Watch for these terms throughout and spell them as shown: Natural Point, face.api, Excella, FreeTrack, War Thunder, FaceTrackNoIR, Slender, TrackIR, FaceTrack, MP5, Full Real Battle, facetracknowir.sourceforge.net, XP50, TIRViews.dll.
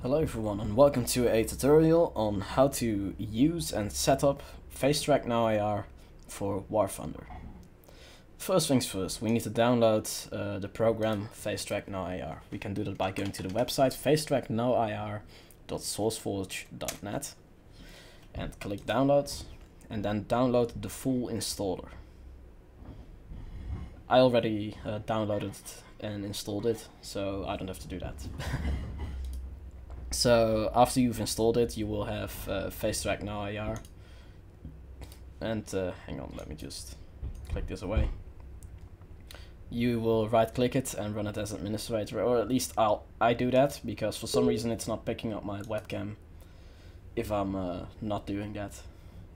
Hello everyone and welcome to a tutorial on how to use and set up FaceTrackNoIR for War Thunder. First things first, we need to download the program FaceTrackNoIR. We can do that by going to the website facetracknowir.sourceforge.net and click downloads, and then download the full installer. I already downloaded and installed it, so I don't have to do that. So after you've installed it, you will have FaceTrackNoIR. And hang on, let me just click this away. You will right-click it and run it as administrator, or at least I do that, because for some reason it's not picking up my webcam if I'm not doing that.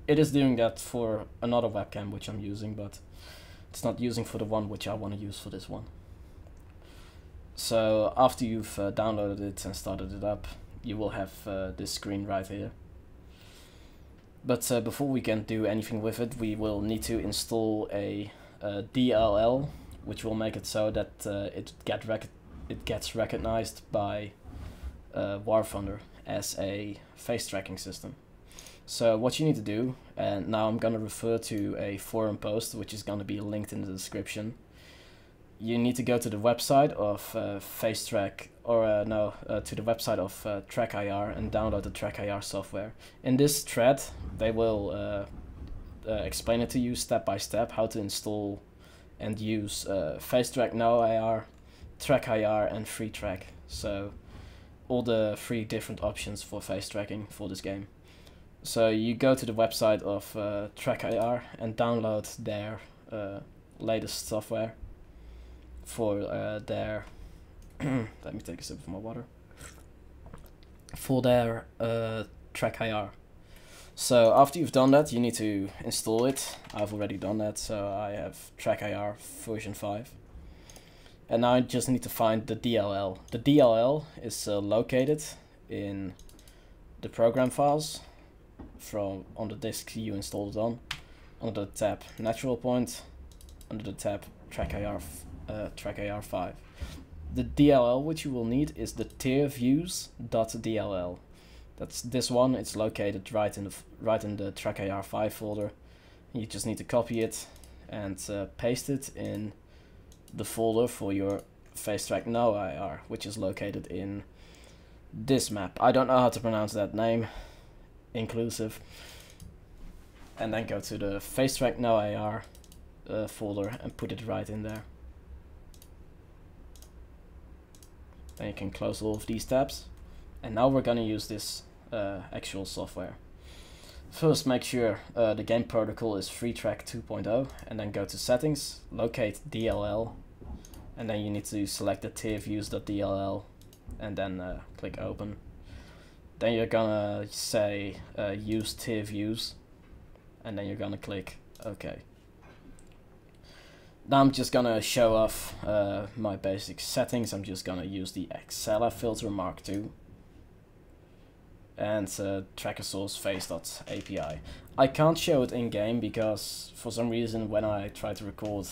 It is doing that for another webcam which I'm using, but it's not using for the one which I want to use for this one. So after you've downloaded it and started it up, you will have this screen right here. But before we can do anything with it, we will need to install a DLL, which will make it so that it gets recognized by War Thunder as a face tracking system. So what you need to do, and now I'm going to refer to a forum post which is going to be linked in the description. You need to go to the website of FaceTrack, or to the website of TrackIR and download the TrackIR software. In this thread, they will explain it to you step by step how to install and use FaceTrackNoIR, TrackIR, and FreeTrack. So all the three different options for face tracking for this game. So you go to the website of TrackIR and download their latest software for their let me take a sip of my water — for their TrackIR. So after you've done that, you need to install it. I've already done that, so I have TrackIR version 5, and now I just need to find the DLL. The DLL is located in the program files from on the disk you installed it on, under the tab Natural Point, under the tab TrackIR 5. The DLL which you will need is the TIRViews.dll. That's this one. It's located right in the TrackIR 5 folder. You just need to copy it and paste it in the folder for your FaceTrackNoIR, which is located in this map. I don't know how to pronounce that name, inclusive. And then go to the FaceTrackNoIR folder and put it right in there. Then you can close all of these tabs, and now we're gonna use this actual software. First, make sure the game protocol is FreeTrack 2.0, and then go to settings, locate DLL, and then you need to select the TIRViews.dll, and then click open. Then you're gonna say use TIRViews, and then you're gonna click OK. Now I'm just gonna show off my basic settings. I'm just gonna use the Excella filter Mark II and tracker source face.api. I can't show it in game because for some reason when I try to record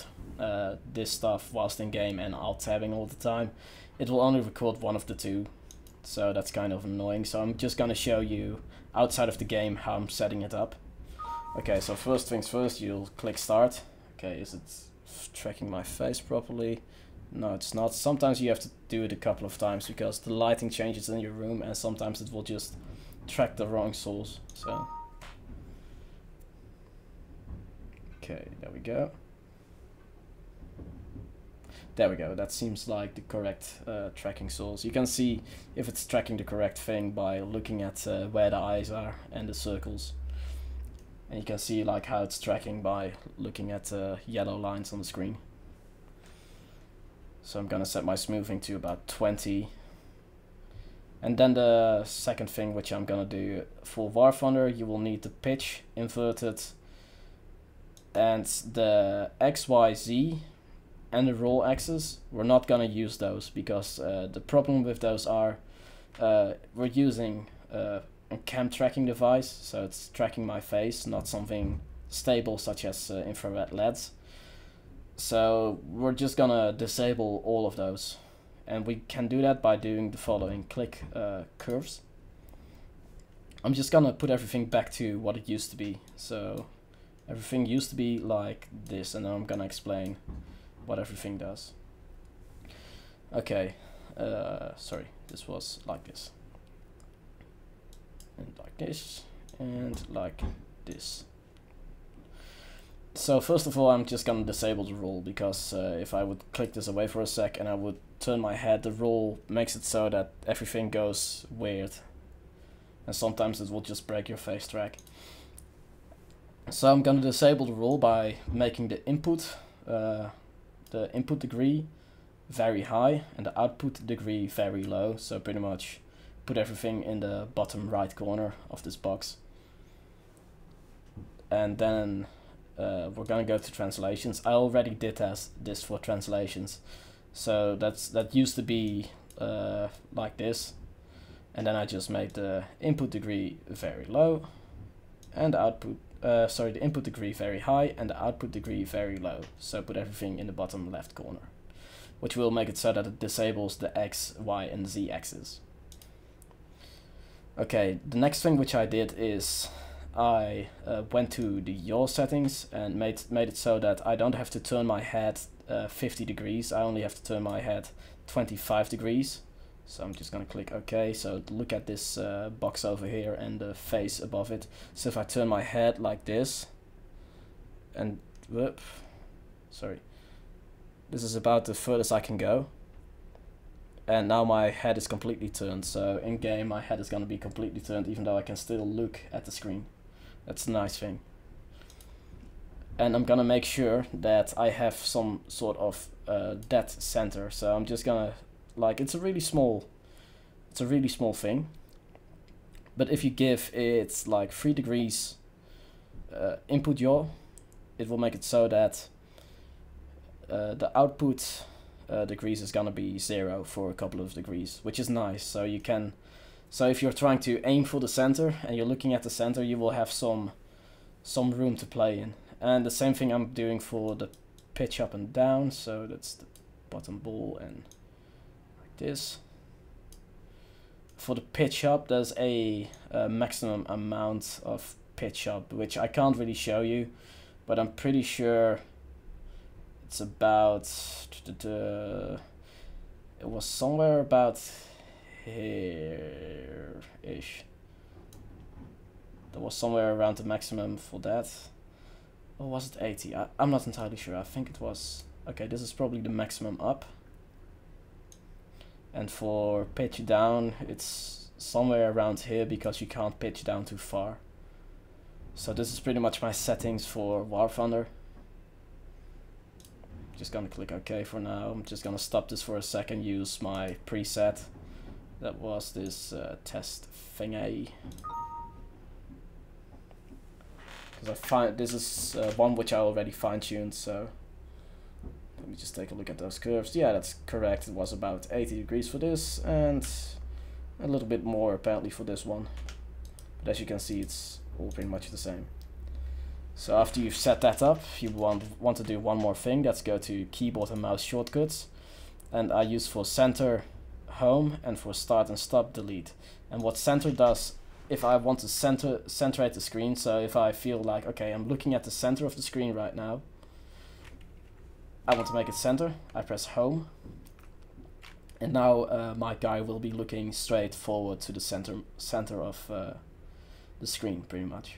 this stuff whilst in game and alt tabbing all the time, it will only record one of the two, so that's kind of annoying. So I'm just gonna show you outside of the game how I'm setting it up. Okay, so first things first, you'll click start. Okay, is it tracking my face properly? No, it's not. Sometimes you have to do it a couple of times because the lighting changes in your room, and sometimes it will just track the wrong source. So okay, there we go. There we go. That seems like the correct tracking source. You can see if it's tracking the correct thing by looking at where the eyes are and the circles. And you can see like how it's tracking by looking at yellow lines on the screen. So I'm gonna set my smoothing to about 20. And then the second thing which I'm gonna do for War Thunder, you will need the pitch inverted and the XYZ and the roll axis. We're not gonna use those because the problem with those are we're using a cam tracking device, so it's tracking my face, not something stable such as infrared LEDs. So we're just gonna disable all of those And we can do that by doing the following: click curves. I'm just gonna put everything back to what it used to be. So everything used to be like this, and now I'm gonna explain what everything does. Okay, sorry, this was like this, and like this, and like this. So first of all, I'm just gonna disable the roll, because if I would click this away for a sec and I would turn my head, the roll makes it so that everything goes weird, and sometimes it will just break your face track. So I'm gonna disable the roll by making the input degree very high and the output degree very low. So pretty much put everything in the bottom right corner of this box. And then we're gonna go to translations. I already did this for translations. So that used to be like this. And then I just made the input degree very low and the input degree very high and the output degree very low. So put everything in the bottom left corner, which will make it so that it disables the X, Y, and Z axis. Okay, the next thing which I did is I went to the yaw settings and made it so that I don't have to turn my head 50 degrees. I only have to turn my head 25 degrees. So I'm just gonna click OK. So look at this box over here and the face above it. So if I turn my head like this, and whoop, sorry, this is about the furthest I can go. And now my head is completely turned. So in game, my head is gonna be completely turned, even though I can still look at the screen. That's a nice thing. And I'm gonna make sure that I have some sort of dead center. So I'm just gonna, like, it's a really small thing, but if you give it like 3 degrees input yaw, it will make it so that the output degrees is gonna be 0 for a couple of degrees, which is nice. So you can, so if you're trying to aim for the center and you're looking at the center, you will have some room to play in. And the same thing I'm doing for the pitch up and down. So that's the bottom ball and this. For the pitch up, there's a maximum amount of pitch up, which I can't really show you, but I'm pretty sure it's about, it was somewhere about here-ish. There was somewhere around the maximum for that. Or was it 80? I'm not entirely sure. I think it was, okay, this is probably the maximum up. And for pitch down, it's somewhere around here, because you can't pitch down too far. So this is pretty much my settings for War Thunder. Just gonna click OK for now. I'm just gonna stop this for a second, use my preset. That was this test thingy. Because I find this is one which I already fine-tuned, so let me just take a look at those curves. Yeah, that's correct. It was about 80 degrees for this, and a little bit more apparently for this one. But as you can see, it's all pretty much the same. So after you've set that up, you want to do one more thing. That's go to keyboard and mouse shortcuts. And I use for center home and for start and stop delete. And what center does, if I want to centrate the screen, so if I feel like, okay, I'm looking at the center of the screen right now, I want to make it center, I press home, and now my guy will be looking straight forward to the center of the screen, pretty much.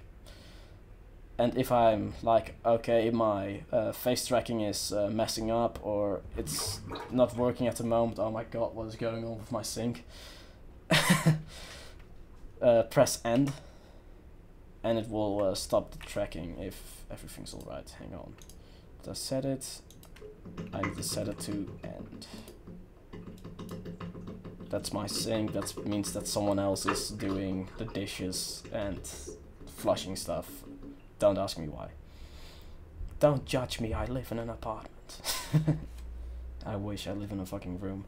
And if I'm like, okay, my face tracking is messing up, or it's not working at the moment, oh my god, what is going on with my sync? Press end, and it will stop the tracking if everything's alright. Hang on, did I set it? I need to set it to end. That's my sync. That means that someone else is doing the dishes and flushing stuff. Don't ask me why. Don't judge me, I live in an apartment. I wish I live in a fucking room.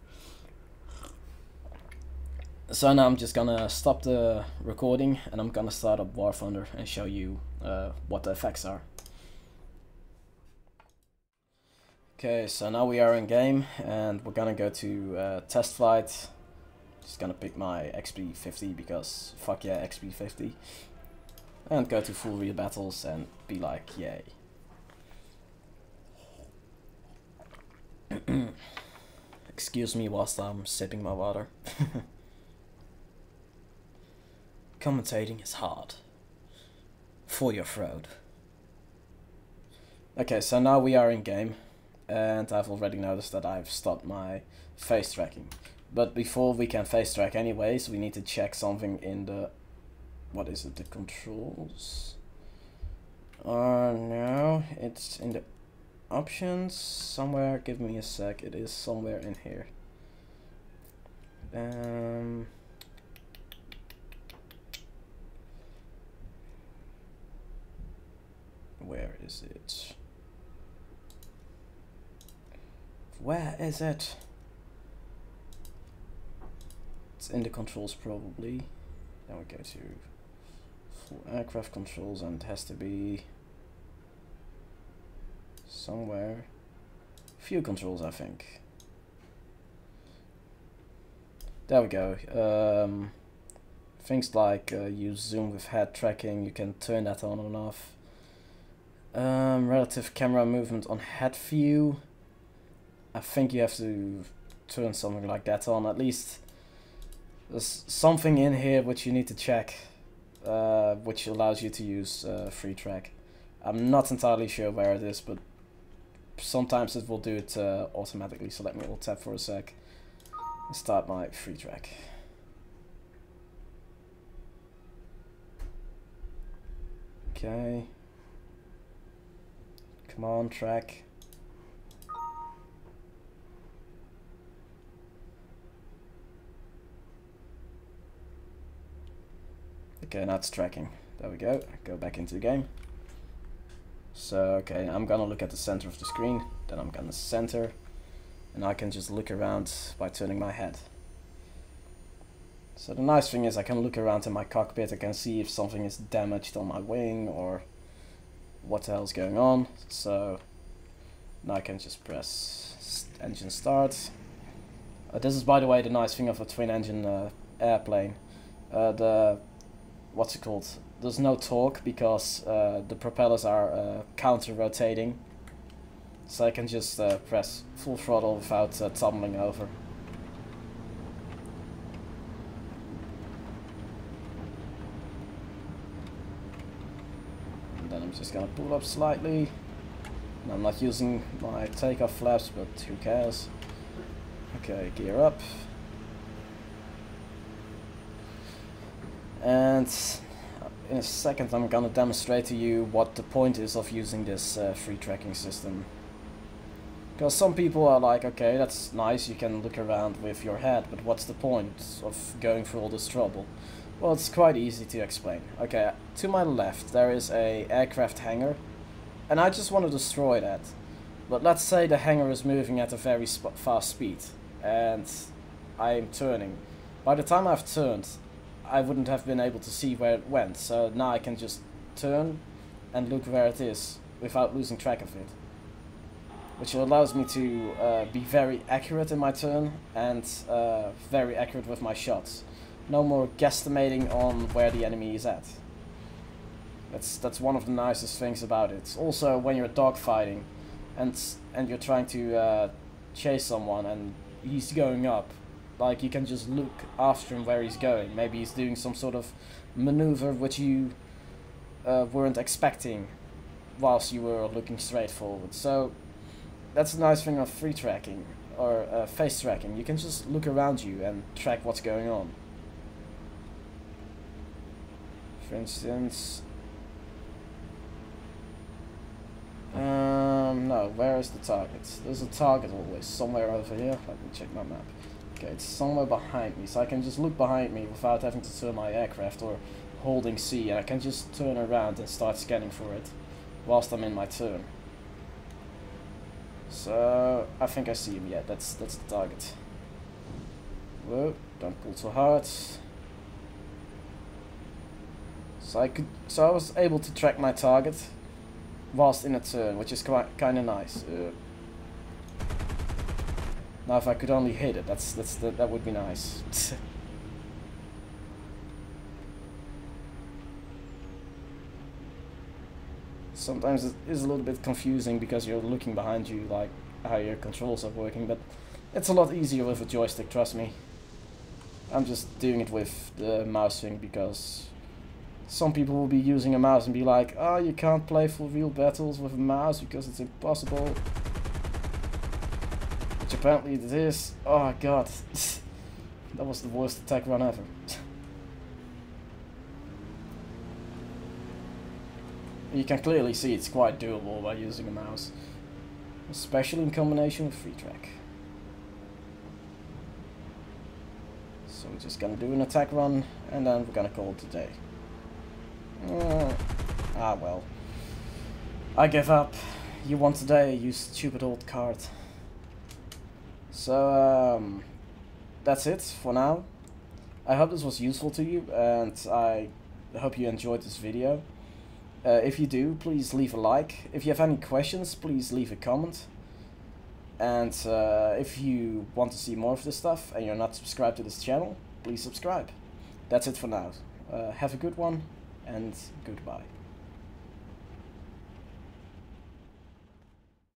So now I'm just gonna stop the recording and I'm gonna start up War Thunder and show you what the effects are. Okay, so now we are in game and we're gonna go to test flight. Just gonna pick my XP50 because fuck yeah, XP50. And go to full real battles and be like, yay. Excuse me whilst I'm sipping my water. Commentating is hard. For your throat. Okay, so now we are in game. And I've already noticed that I've stopped my face tracking. But before we can face track anyways, we need to check something in the... What is it? The controls? No, it's in the options somewhere. Give me a sec. It is somewhere in here. Where is it? Where is it? It's in the controls probably. Now we go to full aircraft controls and it has to be somewhere. Few controls, I think. There we go. Things like you zoom with head tracking, you can turn that on and off. Relative camera movement on head view. I think you have to turn something like that on. At least there's something in here which you need to check, which allows you to use FreeTrack. I'm not entirely sure where it is, but sometimes it will do it automatically. So let me alt tab for a sec and start my FreeTrack. Okay. Come on, track. Okay, now it's tracking. There we go. Go back into the game. So, okay, I'm gonna look at the center of the screen. Then I'm gonna center. And I can just look around by turning my head. So the nice thing is I can look around in my cockpit. I can see if something is damaged on my wing or... what the hell's going on. So now I can just press engine start. This is, by the way, the nice thing of a twin engine airplane. What's it called? There's no torque because the propellers are counter rotating, so I can just press full throttle without tumbling over. Just gonna pull up slightly, and I'm not using my takeoff flaps, but who cares? Okay, gear up, and in a second I'm gonna demonstrate to you what the point is of using this free tracking system, because some people are like, okay, that's nice, you can look around with your head, but what's the point of going through all this trouble? Well, it's quite easy to explain. Okay, to my left there is an aircraft hangar, and I just want to destroy that. But let's say the hangar is moving at a very fast speed, and I'm turning. By the time I've turned, I wouldn't have been able to see where it went, so now I can just turn and look where it is without losing track of it. Which allows me to be very accurate in my turn, and very accurate with my shots. No more guesstimating on where the enemy is at. That's one of the nicest things about it. Also, when you're dogfighting and you're trying to chase someone and he's going up, like, you can just look after him where he's going. Maybe he's doing some sort of maneuver which you weren't expecting whilst you were looking straight forward. So that's the nice thing of free tracking or face tracking. You can just look around you and track what's going on. For instance, no, where is the target? There's a target always, somewhere over here. Let me check my map. Okay, it's somewhere behind me, so I can just look behind me without having to turn my aircraft or holding C, and I can just turn around and start scanning for it whilst I'm in my turn. So, I think I see him, yeah, that's the target. Whoa, don't pull too hard. So I was able to track my target whilst in a turn, which is quite kind of nice. Now if I could only hit it, that would be nice. Sometimes it is a little bit confusing because you're looking behind you, like how your controls are working, but it's a lot easier with a joystick, trust me. I'm just doing it with the mouse thing because some people will be using a mouse and be like, oh, you can't play for real battles with a mouse because it's impossible. Which apparently it is. Oh god, that was the worst attack run ever. You can clearly see it's quite doable by using a mouse, especially in combination with FreeTrack. So we're just gonna do an attack run, and then we're gonna call it a day. Well. I give up. You won today, you stupid old card. So, that's it for now. I hope this was useful to you, and I hope you enjoyed this video. If you do, please leave a like. If you have any questions, please leave a comment. And if you want to see more of this stuff and you're not subscribed to this channel, please subscribe. That's it for now. Have a good one, and goodbye.